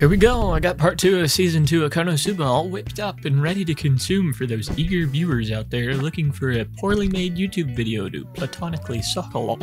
Here we go, I got part 2 of Season 2 of KonoSuba all whipped up and ready to consume for those eager viewers out there looking for a poorly made YouTube video to platonically suck along.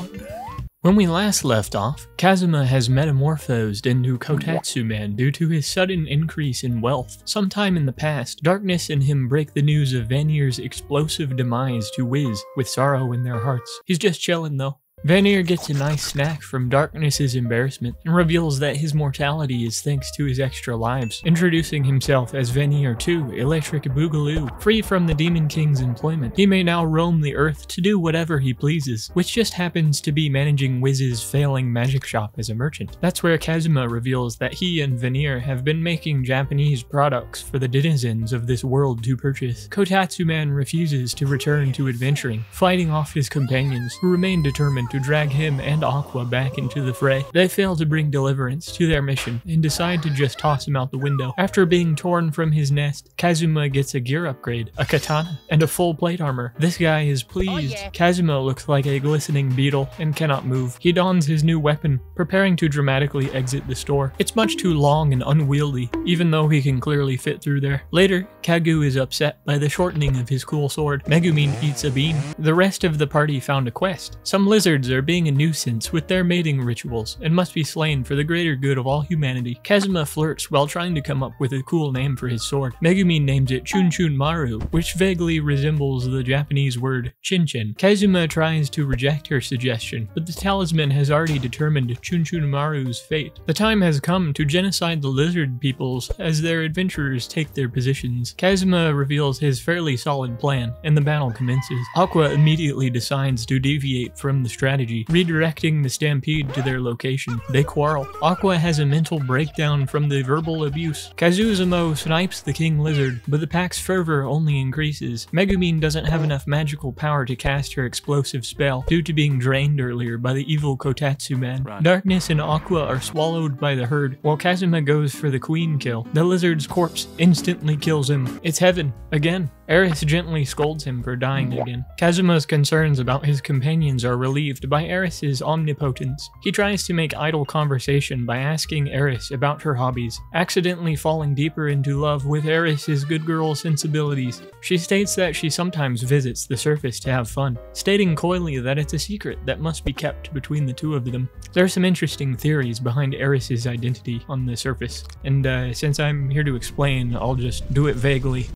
When we last left off, Kazuma has metamorphosed into Kotatsu Man due to his sudden increase in wealth. Sometime in the past, Darkness and him break the news of Vanir's explosive demise to Wiz with sorrow in their hearts. He's just chillin' though. Vanir gets a nice snack from Darkness's embarrassment and reveals that his mortality is thanks to his extra lives, introducing himself as Vanir 2, Electric Boogaloo. Free from the Demon King's employment, he may now roam the earth to do whatever he pleases, which just happens to be managing Wiz's failing magic shop as a merchant. That's where Kazuma reveals that he and Vanir have been making Japanese products for the denizens of this world to purchase. Kotatsu Man refuses to return to adventuring, fighting off his companions, who remain determined to drag him and Aqua back into the fray. They fail to bring deliverance to their mission and decide to just toss him out the window. After being torn from his nest, Kazuma gets a gear upgrade, a katana, and a full plate armor. This guy is pleased. Oh, yeah. Kazuma looks like a glistening beetle and cannot move. He dons his new weapon, preparing to dramatically exit the store. It's much too long and unwieldy, even though he can clearly fit through there. Later, Kagu is upset by the shortening of his cool sword. Megumin eats a bean. The rest of the party found a quest. Some lizard are being a nuisance with their mating rituals and must be slain for the greater good of all humanity. Kazuma flirts while trying to come up with a cool name for his sword. Megumin names it Chun Chun Maru, which vaguely resembles the Japanese word chin chin. Kazuma tries to reject her suggestion, but the talisman has already determined Chun Chun Maru's fate. The time has come to genocide the lizard peoples as their adventurers take their positions. Kazuma reveals his fairly solid plan, and the battle commences. Aqua immediately decides to deviate from the strategy, redirecting the stampede to their location. They quarrel. Aqua has a mental breakdown from the verbal abuse. Kazuzumo snipes the king lizard, but the pack's fervor only increases. Megumin doesn't have enough magical power to cast her explosive spell due to being drained earlier by the evil Kotatsu Man. Right. Darkness and Aqua are swallowed by the herd, while Kazuma goes for the queen kill. The lizard's corpse instantly kills him. It's heaven, again. Eris gently scolds him for dying again. Kazuma's concerns about his companions are relieved by Eris's omnipotence. He tries to make idle conversation by asking Eris about her hobbies, accidentally falling deeper into love with Eris's good girl sensibilities. She states that she sometimes visits the surface to have fun, stating coyly that it's a secret that must be kept between the two of them. There are some interesting theories behind Eris's identity on the surface, and since I'm here to explain, I'll just do it vaguely.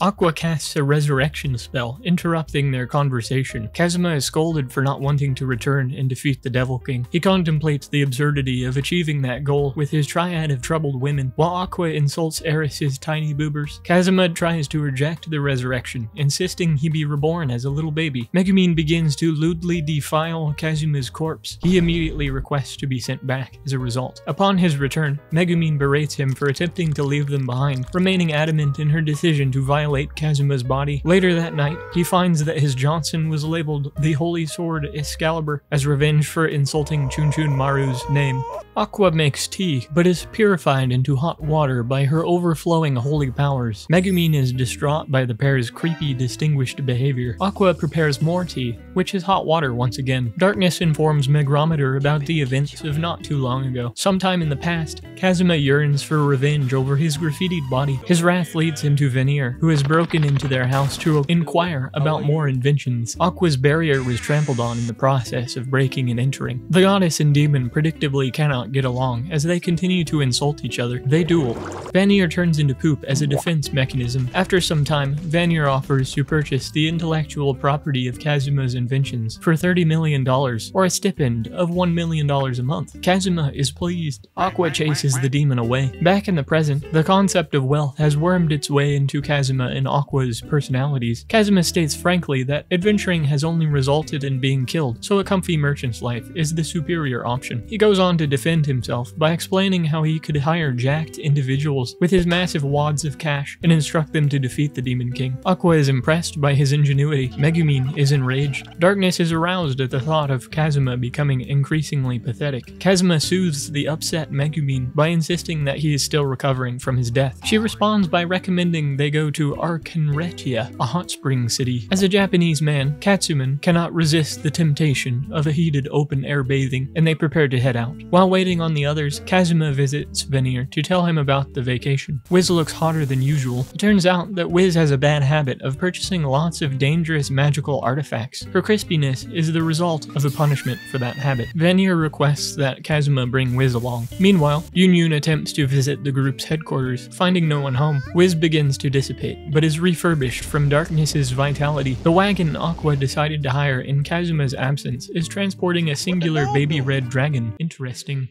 Aqua casts a resurrection spell, interrupting their conversation. Kazuma is scolded for not wanting to return and defeat the Devil King. He contemplates the absurdity of achieving that goal with his triad of troubled women, while Aqua insults Eris's tiny boobers. Kazuma tries to reject the resurrection, insisting he be reborn as a little baby. Megumin begins to lewdly defile Kazuma's corpse. He immediately requests to be sent back as a result. Upon his return, Megumin berates him for attempting to leave them behind, remaining adamant in her decision to violate Kazuma's body. Later that night, he finds that his Johnson was labeled the Holy Sword Excalibur as revenge for insulting Chun Chun Maru's name. Aqua makes tea, but is purified into hot water by her overflowing holy powers. Megumin is distraught by the pair's creepy, distinguished behavior. Aqua prepares more tea, which is hot water once again. Darkness informs Megrometer about the events of not too long ago. Sometime in the past, Kazuma yearns for revenge over his graffitied body. His wrath leads him to Vanir, who is broken into their house to inquire about more inventions. Aqua's barrier was trampled on in the process of breaking and entering. The goddess and demon predictably cannot get along as they continue to insult each other. They duel. Vanir turns into poop as a defense mechanism. After some time, Vanir offers to purchase the intellectual property of Kazuma's inventions for $30 million, or a stipend of $1 million a month. Kazuma is pleased. Aqua chases the demon away. Back in the present, the concept of wealth has wormed its way into Kazuma and Aqua's personalities. Kazuma states frankly that adventuring has only resulted in being killed, so a comfy merchant's life is the superior option. He goes on to defend himself by explaining how he could hire jacked individuals with his massive wads of cash and instruct them to defeat the Demon King. Aqua is impressed by his ingenuity. Megumin is enraged. Darkness is aroused at the thought of Kazuma becoming increasingly pathetic. Kazuma soothes the upset Megumin by insisting that he is still recovering from his death. She responds by recommending they go to Arcanretia, a hot spring city. As a Japanese man, Katsuman cannot resist the temptation of a heated open-air bathing, and they prepare to head out. While waiting on the others, Kazuma visits Vanir to tell him about the vacation. Wiz looks hotter than usual. It turns out that Wiz has a bad habit of purchasing lots of dangerous magical artifacts. Her crispiness is the result of a punishment for that habit. Vanir requests that Kazuma bring Wiz along. Meanwhile, Yunyun attempts to visit the group's headquarters, finding no one home. Wiz begins to dissipate, but is refurbished from Darkness's vitality. The wagon Aqua decided to hire in Kazuma's absence is transporting a singular baby red dragon. Interesting.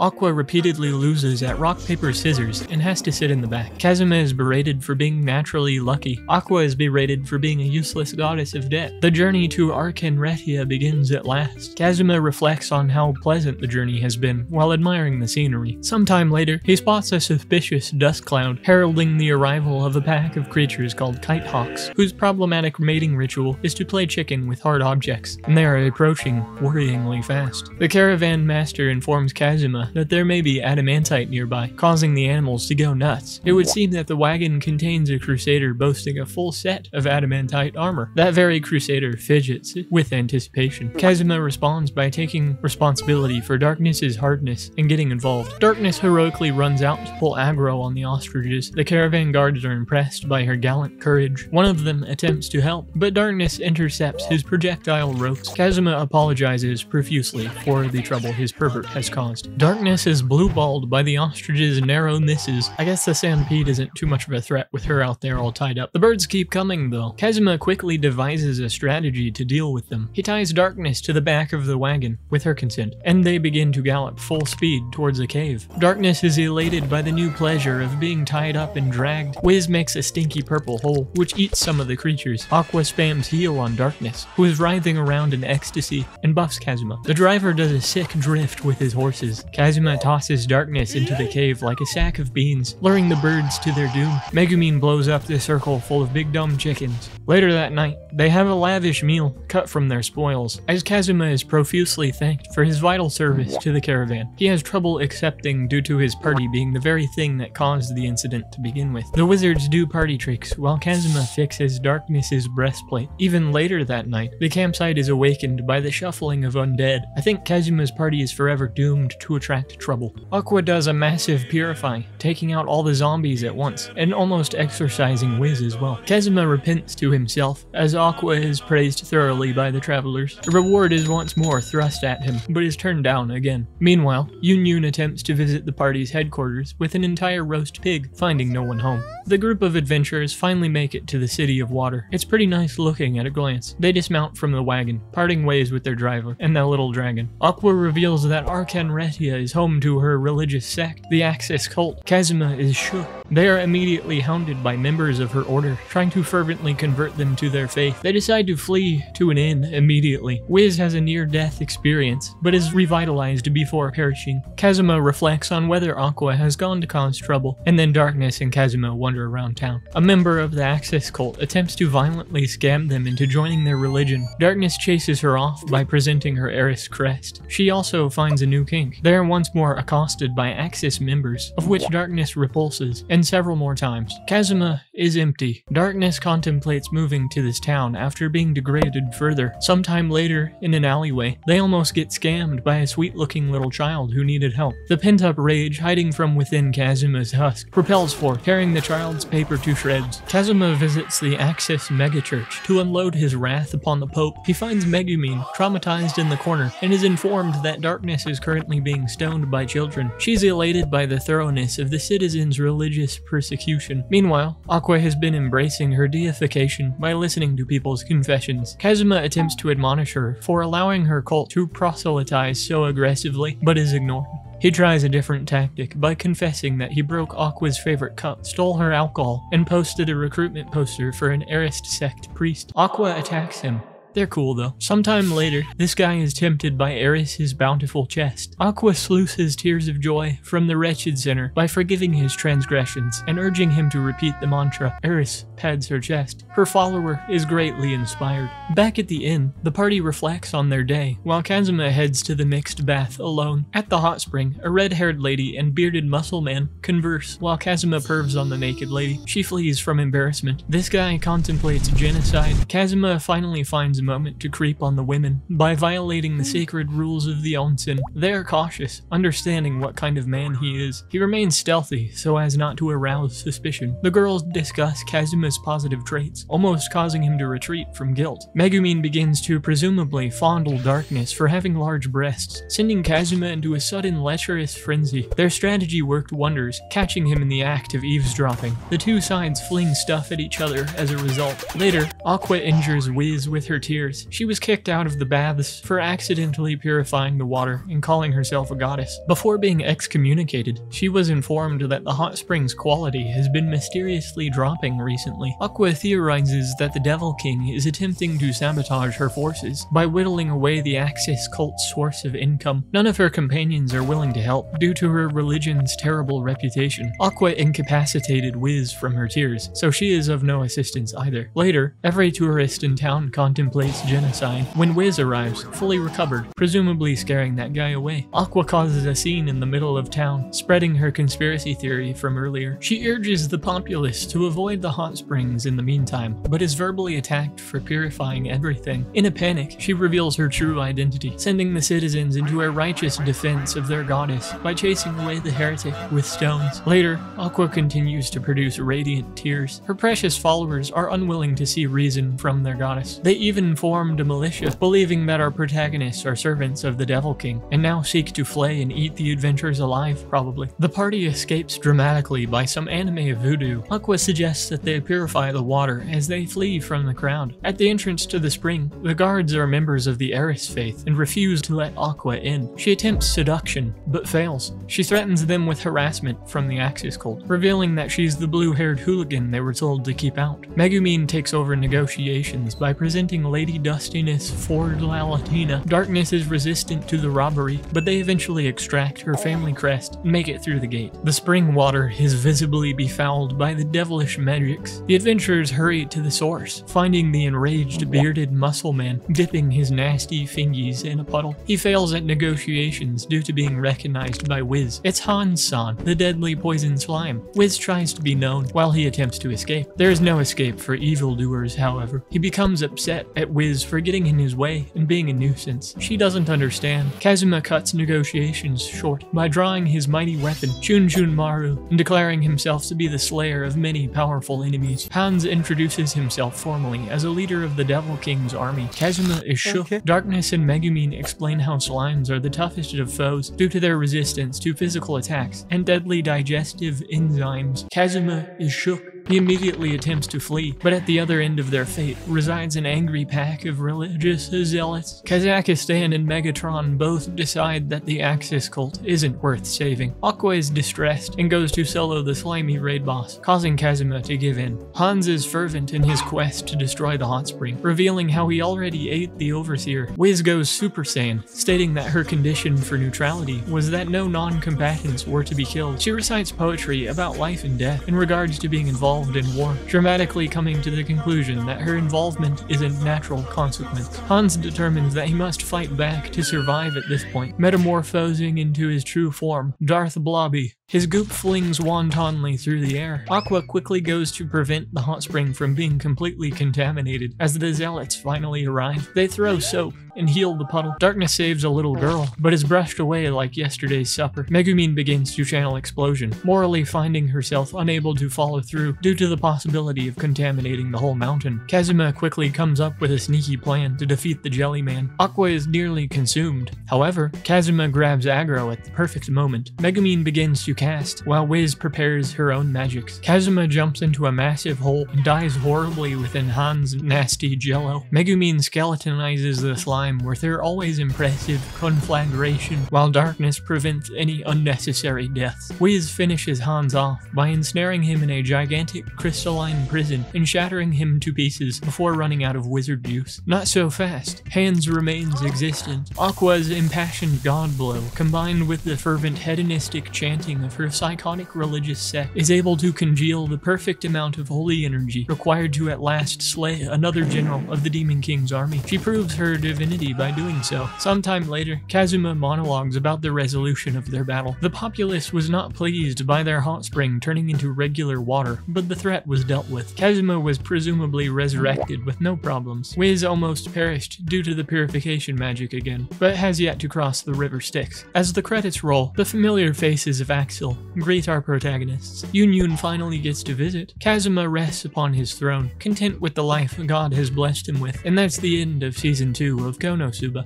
Aqua repeatedly loses at rock, paper, scissors and has to sit in the back. Kazuma is berated for being naturally lucky. Aqua is berated for being a useless goddess of death. The journey to Arcanretia begins at last. Kazuma reflects on how pleasant the journey has been while admiring the scenery. Sometime later, he spots a suspicious dust cloud heralding the arrival of a pack of creatures called Kite Hawks, whose problematic mating ritual is to play chicken with hard objects, and they are approaching worryingly fast. The caravan master informs Kazuma that there may be adamantite nearby, causing the animals to go nuts. It would seem that the wagon contains a crusader boasting a full set of adamantite armor. That very crusader fidgets with anticipation. Kazuma responds by taking responsibility for Darkness's hardness and getting involved. Darkness heroically runs out to pull aggro on the ostriches. The caravan guards are impressed by her gallant courage. One of them attempts to help, but Darkness intercepts his projectile ropes. Kazuma apologizes profusely for the trouble his pervert has caused. Darkness is blue-balled by the ostrich's narrow misses. I guess the stampede isn't too much of a threat with her out there all tied up. The birds keep coming, though. Kazuma quickly devises a strategy to deal with them. He ties Darkness to the back of the wagon, with her consent, and they begin to gallop full speed towards a cave. Darkness is elated by the new pleasure of being tied up and dragged. Wiz makes a stinky purple hole, which eats some of the creatures. Aqua spams heal on Darkness, who is writhing around in ecstasy, and buffs Kazuma. The driver does a sick drift with his horses. Kazuma tosses Darkness into the cave like a sack of beans, luring the birds to their doom. Megumin blows up the circle full of big dumb chickens. Later that night, they have a lavish meal cut from their spoils, as Kazuma is profusely thanked for his vital service to the caravan. He has trouble accepting due to his party being the very thing that caused the incident to begin with. The wizards do party tricks while Kazuma fixes Darkness's breastplate. Even later that night, the campsite is awakened by the shuffling of undead. I think Kazuma's party is forever doomed to attract trouble. Aqua does a massive purify, taking out all the zombies at once, and almost exorcising Wiz as well. Kazuma repents to himself, as Aqua is praised thoroughly by the travelers. A reward is once more thrust at him, but is turned down again. Meanwhile, Yunyun attempts to visit the party's headquarters with an entire roast pig, finding no one home. The group of adventurers finally make it to the City of Water. It's pretty nice looking at a glance. They dismount from the wagon, parting ways with their driver and their little dragon. Aqua reveals that Arcanretia is home to her religious sect, the Axis cult. Kazuma is shook. They are immediately hounded by members of her order, trying to fervently convert them to their faith. They decide to flee to an inn immediately. Wiz has a near-death experience, but is revitalized before perishing. Kazuma reflects on whether Aqua has gone to cause trouble, and then Darkness and Kazuma wander around town. A member of the Axis cult attempts to violently scam them into joining their religion. Darkness chases her off by presenting her Eris crest. She also finds a new kink. They are once more accosted by Axis members, of which Darkness repulses, and several more times. Kazuma is empty. Darkness contemplates moving to this town after being degraded further. Sometime later, in an alleyway, they almost get scammed by a sweet-looking little child who needed help. The pent-up rage hiding from within Kazuma's husk propels forth, tearing the child's paper to shreds. Kazuma visits the Axis megachurch to unload his wrath upon the Pope. He finds Megumin traumatized in the corner and is informed that Darkness is currently being stoned by children. She's elated by the thoroughness of the citizens' religious persecution. Meanwhile, Aqua has been embracing her deification by listening to people's confessions. Kazuma attempts to admonish her for allowing her cult to proselytize so aggressively, but is ignored. He tries a different tactic by confessing that he broke Aqua's favorite cup, stole her alcohol, and posted a recruitment poster for an Arist sect priest. Aqua attacks him, They're cool though. Sometime later, this guy is tempted by Eris' bountiful chest. Aqua sluices tears of joy from the wretched sinner by forgiving his transgressions and urging him to repeat the mantra. Eris pads her chest. Her follower is greatly inspired. Back at the inn, the party reflects on their day, while Kazuma heads to the mixed bath alone. At the hot spring, a red-haired lady and bearded muscle man converse, while Kazuma pervs on the naked lady. She flees from embarrassment. This guy contemplates genocide. Kazuma finally finds a moment to creep on the women by violating the sacred rules of the onsen. They are cautious, understanding what kind of man he is. He remains stealthy so as not to arouse suspicion. The girls discuss Kazuma's positive traits, almost causing him to retreat from guilt. Megumin begins to presumably fondle Darkness for having large breasts, sending Kazuma into a sudden lecherous frenzy. Their strategy worked wonders, catching him in the act of eavesdropping. The two sides fling stuff at each other as a result. Later, Aqua injures Wiz with her tears. She was kicked out of the baths for accidentally purifying the water and calling herself a goddess. Before being excommunicated, she was informed that the hot spring's quality has been mysteriously dropping recently. Aqua theorizes that the Devil King is attempting to sabotage her forces by whittling away the Axis cult's source of income. None of her companions are willing to help due to her religion's terrible reputation. Aqua incapacitated Wiz from her tears, so she is of no assistance either. Later, every tourist in town contemplates genocide when Wiz arrives, fully recovered, presumably scaring that guy away. Aqua causes a scene in the middle of town, spreading her conspiracy theory from earlier. She urges the populace to avoid the hot springs in the meantime, but is verbally attacked for purifying everything. In a panic, she reveals her true identity, sending the citizens into a righteous defense of their goddess by chasing away the heretic with stones. Later, Aqua continues to produce radiant tears. Her precious followers are unwilling to see reason from their goddess. They even formed a militia, believing that our protagonists are servants of the Devil King, and now seek to flay and eat the adventurers alive, probably. The party escapes dramatically by some anime of voodoo. Aqua suggests that they purify the water as they flee from the crowd. At the entrance to the spring, the guards are members of the Eris faith and refuse to let Aqua in. She attempts seduction, but fails. She threatens them with harassment from the Axis cult, revealing that she's the blue-haired hooligan they were told to keep out. Megumin takes over negotiations by presenting Lady Dustiness Ford Lalatina. Darkness is resistant to the robbery, but they eventually extract her family crest and make it through the gate. The spring water is visibly befouled by the devilish magics. The adventurers hurry to the source, finding the enraged bearded muscle man dipping his nasty fingies in a puddle. He fails at negotiations due to being recognized by Wiz. It's Hans-san, the deadly poison slime. Wiz tries to be known while he attempts to escape. There is no escape for evildoers, however. He becomes upset at Wiz for getting in his way and being a nuisance. She doesn't understand. Kazuma cuts negotiations short by drawing his mighty weapon, Chun Chun Maru, and declaring himself to be the slayer of many powerful enemies. Hans introduces himself formally as a leader of the Devil King's army. Kazuma is shook. Okay. Darkness and Megumin explain how slimes are the toughest of foes due to their resistance to physical attacks and deadly digestive enzymes. Kazuma is shook. He immediately attempts to flee, but at the other end of their fate resides an angry pack of religious zealots. Kazakhstan and Megatron both decide that the Axis cult isn't worth saving. Aqua is distressed and goes to solo the slimy raid boss, causing Kazuma to give in. Hans is fervent in his quest to destroy the hot spring, revealing how he already ate the overseer. Wiz goes Super Saiyan, stating that her condition for neutrality was that no non-combatants were to be killed. She recites poetry about life and death in regards to being involved in war, dramatically coming to the conclusion that her involvement is a natural consequence. Hans determines that he must fight back to survive at this point, metamorphosing into his true form, Darth Blobby. His goop flings wantonly through the air. Aqua quickly goes to prevent the hot spring from being completely contaminated. As the zealots finally arrive, they throw soap and heal the puddle. Darkness saves a little girl, but is brushed away like yesterday's supper. Megumin begins to channel explosion, morally finding herself unable to follow through due to the possibility of contaminating the whole mountain. Kazuma quickly comes up with a sneaky plan to defeat the Jelly Man. Aqua is nearly consumed. However, Kazuma grabs aggro at the perfect moment. Megumin begins to cast, while Wiz prepares her own magics. Kazuma jumps into a massive hole and dies horribly within Han's nasty jello. Megumin skeletonizes the slime time with their always impressive conflagration, while Darkness prevents any unnecessary deaths. Wiz finishes Hans off by ensnaring him in a gigantic crystalline prison and shattering him to pieces before running out of wizard juice. Not so fast. Hans remains existent. Aqua's impassioned god blow, combined with the fervent hedonistic chanting of her psychotic religious sect, is able to congeal the perfect amount of holy energy required to at last slay another general of the Demon King's army. She proves her divinity by doing so. Sometime later, Kazuma monologues about the resolution of their battle. The populace was not pleased by their hot spring turning into regular water, but the threat was dealt with. Kazuma was presumably resurrected with no problems. Wiz almost perished due to the purification magic again, but has yet to cross the River Styx. As the credits roll, the familiar faces of Axel greet our protagonists. Yunyun finally gets to visit. Kazuma rests upon his throne, content with the life God has blessed him with, and that's the end of Season 2 of KonoSuba.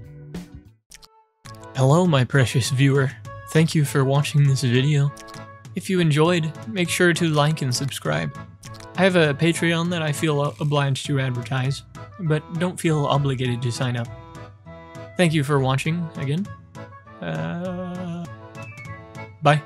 Hello my precious viewer, thank you for watching this video. If you enjoyed, make sure to like and subscribe. I have a Patreon that I feel obliged to advertise, but don't feel obligated to sign up. Thank you for watching again. Bye.